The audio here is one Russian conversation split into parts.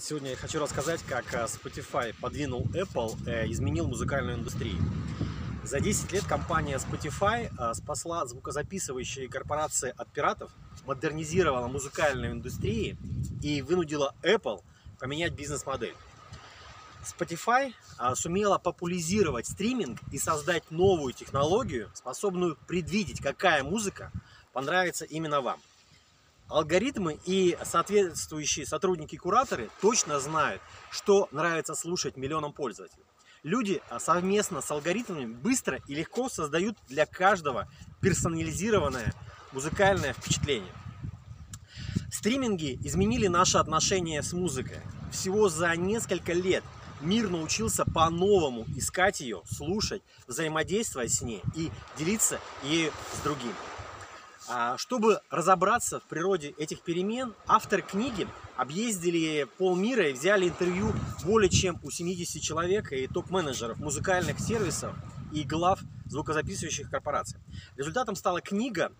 Сегодня я хочу рассказать, как Spotify подвинул Apple, изменил музыкальную индустрию. За 10 лет компания Spotify спасла звукозаписывающие корпорации от пиратов, модернизировала музыкальную индустрию и вынудила Apple поменять бизнес-модель. Spotify сумела популяризировать стриминг и создать новую технологию, способную предвидеть, какая музыка понравится именно вам. Алгоритмы и соответствующие сотрудники-кураторы точно знают, что нравится слушать миллионам пользователей. Люди совместно с алгоритмами быстро и легко создают для каждого персонализированное музыкальное впечатление. Стриминги изменили наше отношение с музыкой. Всего за несколько лет мир научился по-новому искать ее, слушать, взаимодействовать с ней и делиться ею с другими. Чтобы разобраться в природе этих перемен, авторы книги объездили полмира и взяли интервью более чем у 70 человек и топ-менеджеров музыкальных сервисов и глав звукозаписывающих корпораций. Результатом стала книга,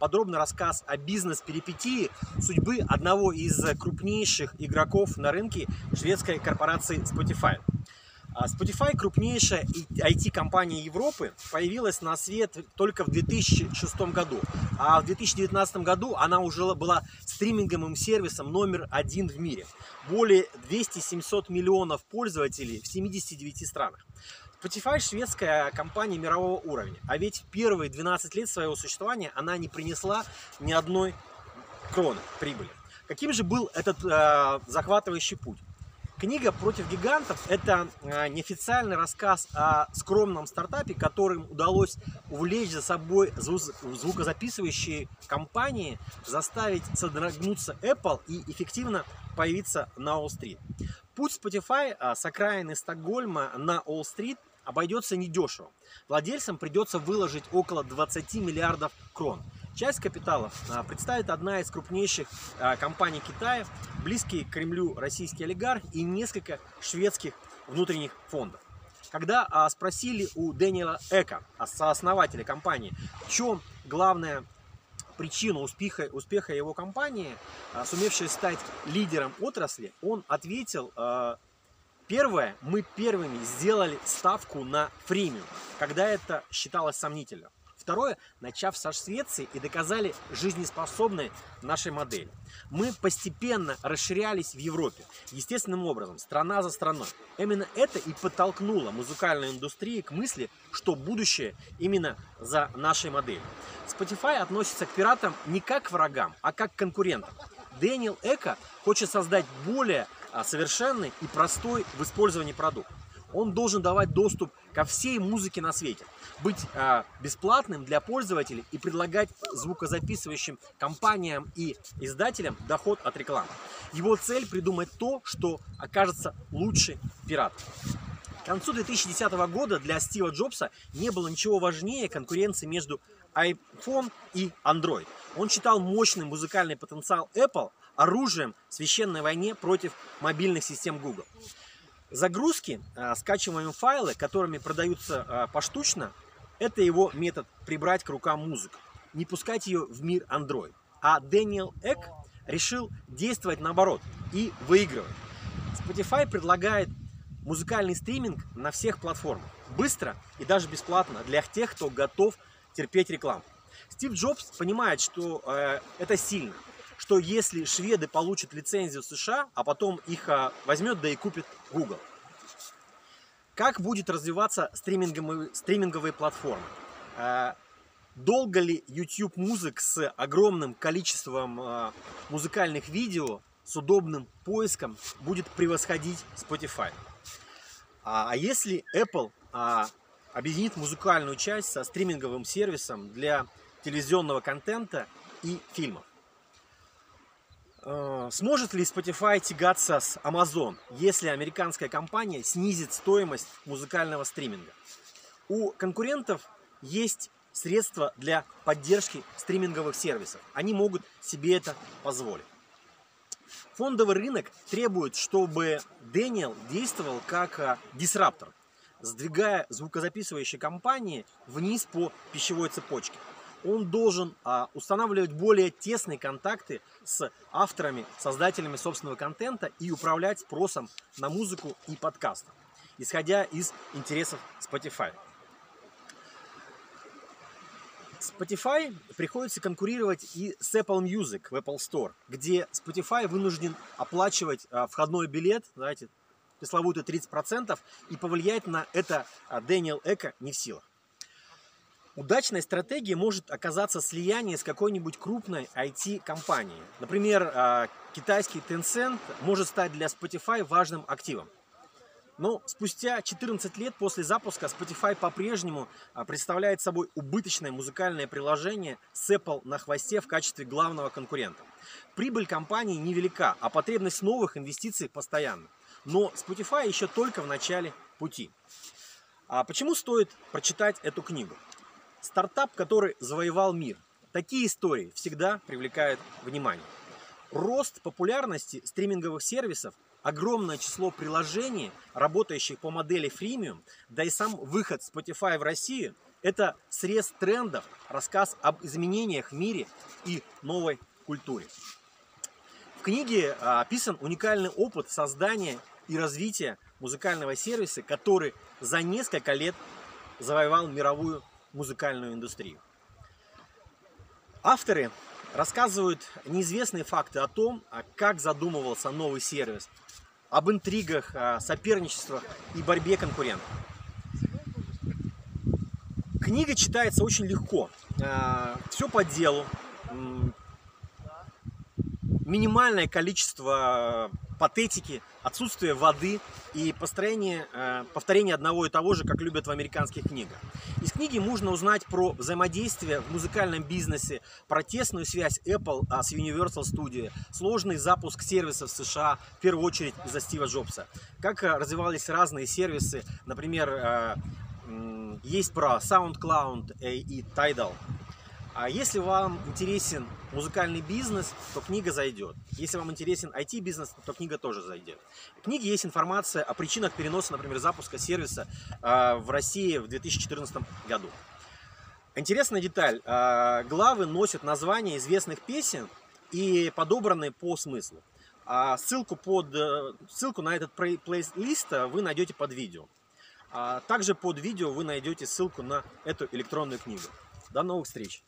подробный рассказ о бизнес-перипетии судьбы одного из крупнейших игроков на рынке шведской корпорации Spotify. Spotify, крупнейшая IT-компания Европы, появилась на свет только в 2006 году, а в 2019 году она уже была стриминговым сервисом номер один в мире. Более 200-700 миллионов пользователей в 79 странах. Spotify – шведская компания мирового уровня, а ведь первые 12 лет своего существования она не принесла ни одной кроны прибыли. Каким же был этот захватывающий путь? Книга «Против гигантов» – это неофициальный рассказ о скромном стартапе, которым удалось увлечь за собой звукозаписывающие компании, заставить содрогнуться Apple и эффективно появиться на Уолл-стрит. Путь Spotify с окраины Стокгольма на Уолл-стрит обойдется недешево. Владельцам придется выложить около 20 миллиардов крон. Часть капиталов представит одна из крупнейших компаний Китая, близкие к Кремлю российский олигарх и несколько шведских внутренних фондов. Когда спросили у Даниэля Эка, сооснователя компании, в чем главная причина успеха его компании, сумевшей стать лидером отрасли, он ответил: первое, мы первыми сделали ставку на Freemium, когда это считалось сомнительным. Второе, начав со Швеции и доказали жизнеспособной нашей модели. Мы постепенно расширялись в Европе, естественным образом, страна за страной. Именно это и подтолкнуло музыкальную индустрию к мысли, что будущее именно за нашей моделью. Spotify относится к пиратам не как к врагам, а как к конкурентам. Даниэль Эк хочет создать более совершенный и простой в использовании продукт. Он должен давать доступ ко всей музыке на свете, быть бесплатным для пользователей и предлагать звукозаписывающим компаниям и издателям доход от рекламы. Его цель – придумать то, что окажется лучше пиратов. К концу 2010 года для Стива Джобса не было ничего важнее конкуренции между iPhone и Android. Он считал мощный музыкальный потенциал Apple оружием в священной войне против мобильных систем Google. Загрузки, скачиваемые файлы, которыми продаются поштучно, это его метод прибрать к рукам музыку, не пускать ее в мир Android. А Даниэль Эк решил действовать наоборот и выигрывать. Spotify предлагает музыкальный стриминг на всех платформах, быстро и даже бесплатно для тех, кто готов терпеть рекламу. Стив Джобс понимает, что это сильно, что если шведы получат лицензию в США, а потом их возьмет, да и купит Google. Как будут развиваться стриминговые платформы? Долго ли YouTube Music с огромным количеством музыкальных видео с удобным поиском будет превосходить Spotify? А если Apple объединит музыкальную часть со стриминговым сервисом для телевизионного контента и фильмов? Сможет ли Spotify тягаться с Amazon, если американская компания снизит стоимость музыкального стриминга? У конкурентов есть средства для поддержки стриминговых сервисов. Они могут себе это позволить. Фондовый рынок требует, чтобы Даниэль действовал как дисраптор, сдвигая звукозаписывающие компании вниз по пищевой цепочке. он должен устанавливать более тесные контакты с авторами, создателями собственного контента и управлять спросом на музыку и подкасты, исходя из интересов Spotify. Spotify приходится конкурировать и с Apple Music в Apple Store, где Spotify вынужден оплачивать входной билет, знаете, пресловутые 30%, и повлиять на это Даниэль Эк не в силах. Удачной стратегией может оказаться слияние с какой-нибудь крупной IT-компанией. Например, китайский Tencent может стать для Spotify важным активом. Но спустя 14 лет после запуска Spotify по-прежнему представляет собой убыточное музыкальное приложение с Apple на хвосте в качестве главного конкурента. Прибыль компании невелика, а потребность новых инвестиций постоянна. Но Spotify еще только в начале пути. А почему стоит прочитать эту книгу? Стартап, который завоевал мир. Такие истории всегда привлекают внимание. Рост популярности стриминговых сервисов, огромное число приложений, работающих по модели Freemium, да и сам выход Spotify в Россию – это срез трендов, рассказ об изменениях в мире и новой культуре. В книге описан уникальный опыт создания и развития музыкального сервиса, который за несколько лет завоевал мировую музыкальную индустрию. Авторы рассказывают неизвестные факты о том, как задумывался новый сервис, об интригах, соперничествах и борьбе конкурентов. Книга читается очень легко, все по делу, минимальное количество патетики, отсутствие воды и повторение одного и того же, как любят в американских книгах. Из книги можно узнать про взаимодействие в музыкальном бизнесе, про тесную связь Apple с Universal Studio, сложный запуск сервисов в США, в первую очередь из-за Стива Джобса, как развивались разные сервисы, например, есть про SoundCloud и Tidal. А если вам интересен музыкальный бизнес, то книга зайдет. Если вам интересен IT-бизнес, то книга тоже зайдет. В книге есть информация о причинах переноса, например, запуска сервиса в России в 2014 году. Интересная деталь. Главы носят названия известных песен и подобраны по смыслу. Ссылку на этот плейлист вы найдете под видео. Также под видео вы найдете ссылку на эту электронную книгу. До новых встреч!